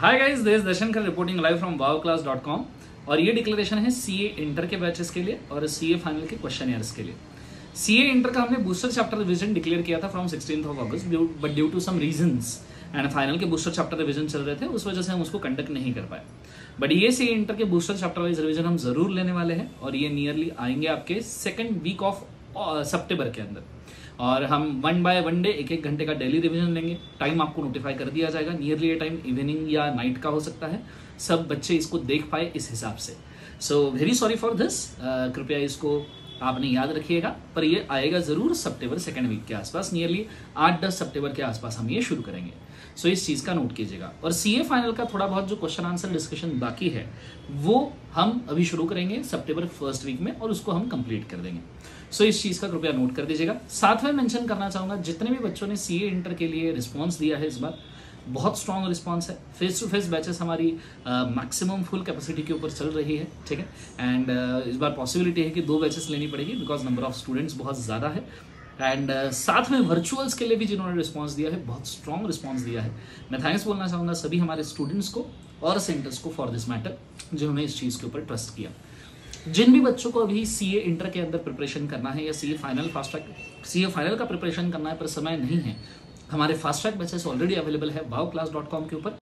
Hi guys, this Darshan कर reporting live from wowclass.com और ये डिक्लेरेशन है सीए इंटर के बैचेस के लिए और सीए फाइनल के क्वेश्चन ईयर्स के लिए। सीए इंटर का हमने बूस्टर चैप्टर रिवीजन डिक्लेयर किया था from 16 August, but due to some reasons and final के बूस्टर चैप्टर रिवीजन चल रहे थे, उस वजह से हम उसको कंडक्ट नहीं कर पाए। बट ये सीए इंटर के बूस्टर चैप्टर वाइज रिविजन हम जरूर लेने वाले हैं और ये नियरली आएंगे आपके सेकेंड वीक ऑफ सितंबर के अंदर, और हम वन बाय वन डे एक घंटे का डेली रिवीजन लेंगे। टाइम आपको नोटिफाई कर दिया जाएगा, नियरली ये टाइम इवनिंग या नाइट का हो सकता है, सब बच्चे इसको देख पाए इस हिसाब से। So very sorry for this, कृपया इसको आपने याद रखिएगा, पर ये आएगा ज़रूर सितंबर सेकेंड वीक के आसपास, नियरली 8-10 सितंबर के आसपास हम ये शुरू करेंगे। सो इस चीज़ का नोट कीजिएगा। और सीए फाइनल का थोड़ा बहुत जो क्वेश्चन आंसर डिस्कशन बाकी है वो हम अभी शुरू करेंगे सितंबर फर्स्ट वीक में और उसको हम कंप्लीट कर देंगे। सो इस चीज़ का कृपया नोट कर दीजिएगा। साथ में मेंशन करना चाहूँगा, जितने भी बच्चों ने सीए इंटर के लिए रिस्पॉन्स दिया है इस बार, बहुत स्ट्रॉन्ग रिस्पांस है। फेस टू फेस बैचेस हमारी मैक्सिमम फुल कैपेसिटी के ऊपर चल रही है, ठीक है। एंड इस बार पॉसिबिलिटी है कि 2 बैचेस लेनी पड़ेगी बिकॉज नंबर ऑफ स्टूडेंट्स बहुत ज़्यादा है। एंड साथ में वर्चुअल्स के लिए भी जिन्होंने रिस्पांस दिया है, बहुत स्ट्रॉन्ग रिस्पांस दिया है। मैं थैंक्स बोलना चाहूँगा सभी हमारे स्टूडेंट्स को और सेंटर्स को फॉर दिस मैटर, जिन्होंने इस चीज़ के ऊपर ट्रस्ट किया। जिन भी बच्चों को अभी सीए इंटर के अंदर प्रिपरेशन करना है या CA final fast track CA final का प्रिपरेशन करना है पर समय नहीं है, हमारे fast track batches already available है wowclass.com के ऊपर।